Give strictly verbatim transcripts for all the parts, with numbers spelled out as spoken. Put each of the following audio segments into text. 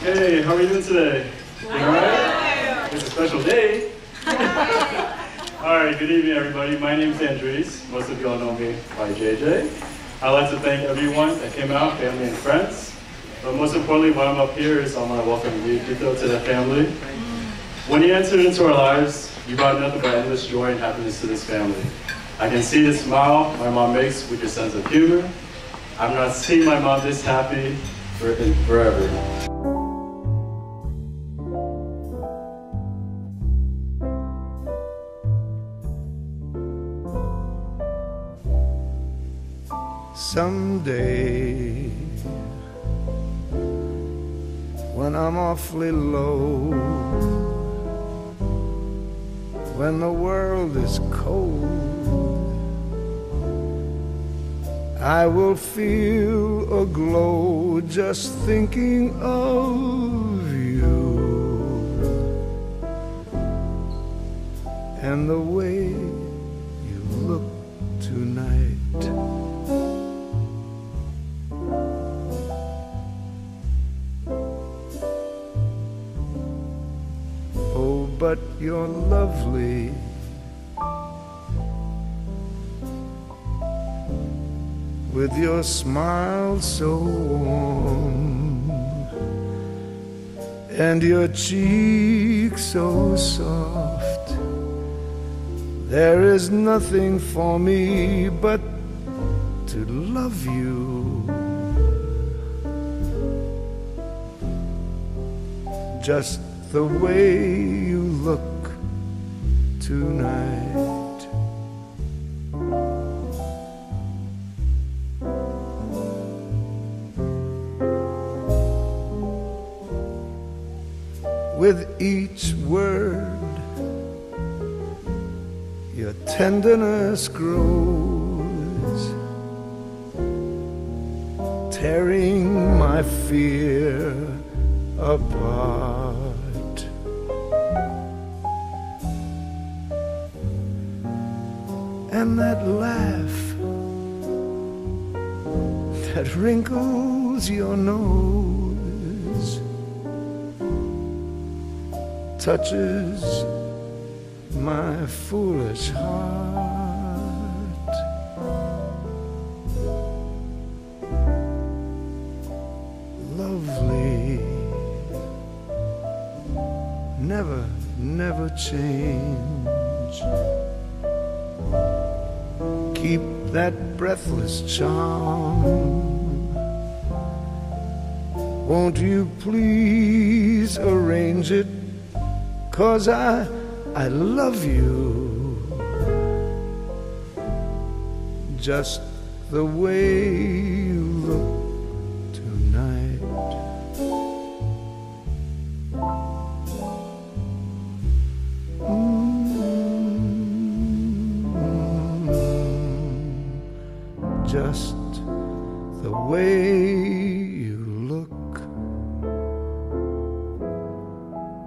Hey, how are you doing today? You all right? It's a special day. All right, good evening, everybody. My name's Andres. Most of you all know me by J J. I'd like to thank everyone that came out, family and friends. But most importantly, why I'm up here is I want to welcome you, Kito, to the family. When you entered into our lives, you brought nothing but endless joy and happiness to this family. I can see the smile my mom makes with your sense of humor. I've not seen my mom this happy for forever. Someday, when I'm awfully low, when the world is cold, I will feel a glow just thinking of you and the way you look tonight. But you're lovely, with your smile so warm, and your cheek so soft. There is nothing for me but to love you, just the way you look tonight. With each word, your tenderness grows, tearing my fear apart. And that laugh that wrinkles your nose touches my foolish heart. Lovely, never, never change. Keep that breathless charm. Won't you please arrange it? 'Cause I, I love you, just the way you look tonight. Just the way you look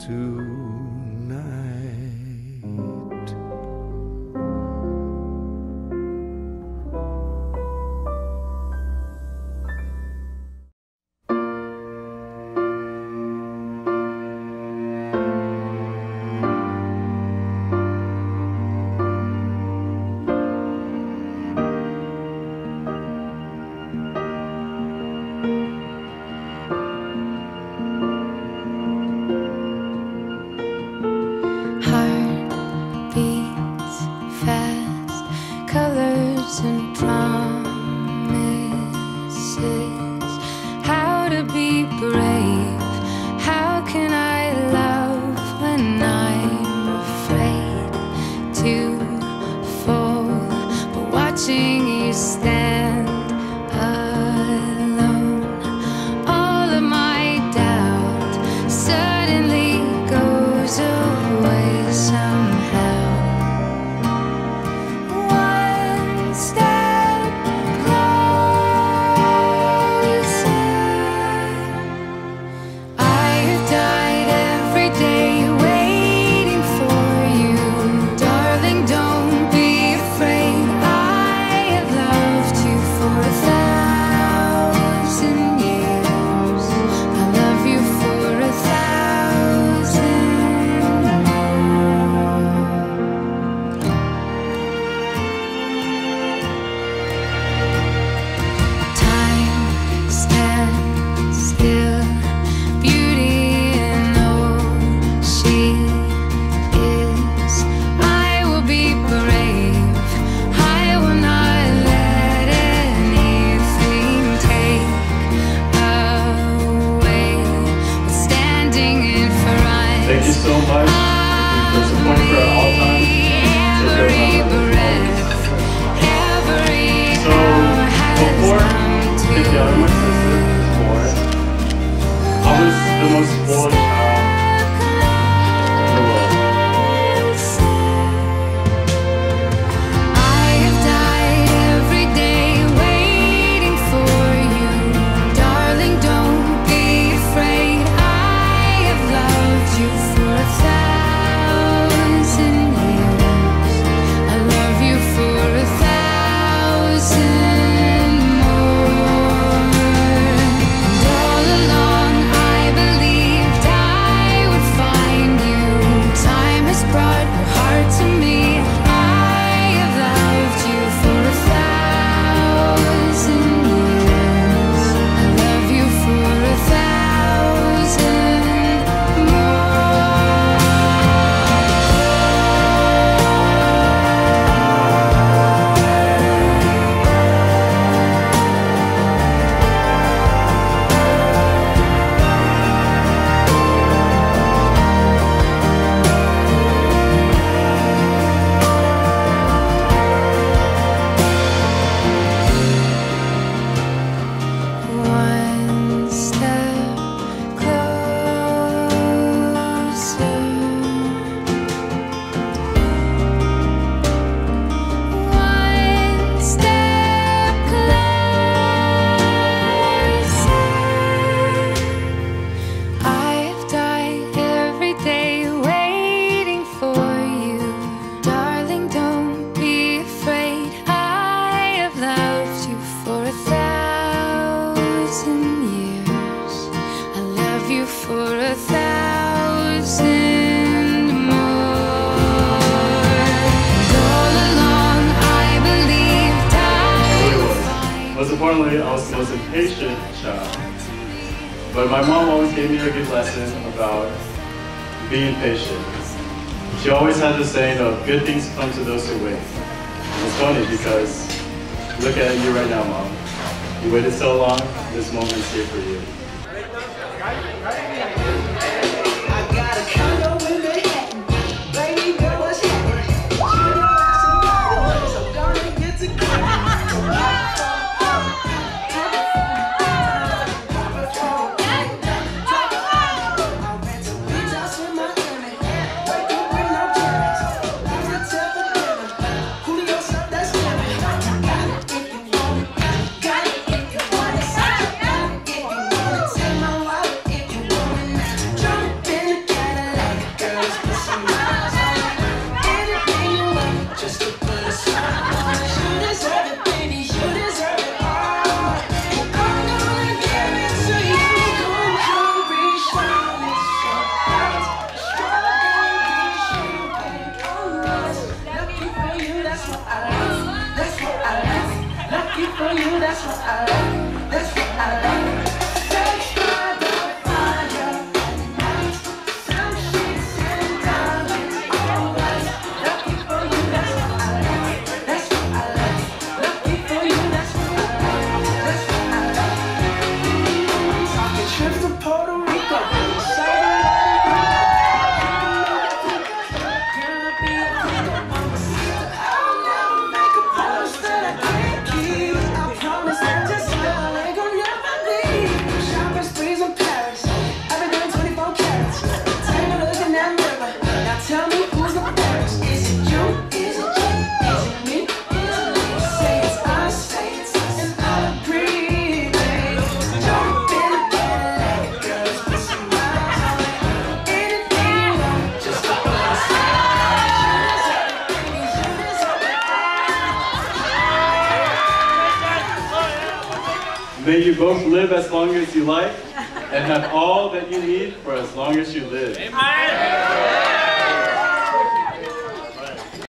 tonight. life, there's a point for all time, so there's always. So before the other my sister before, I was the most spoiled child in the world. I have died every day waiting for you, darling. Don't be afraid. I have loved you for a thousand years. I love you for a thousand. Importantly, I was the most impatient child, but my mom always gave me a good lesson about being patient. She always had the saying of good things come to those who wait. And it's funny because look at you right now, Mom. You waited so long, this moment's here for you. I got a condo in Manhattan. Baby girl, what's happening? She knows I'm so darn good to go. May you both live as long as you like, and have all that you need for as long as you live. Amen.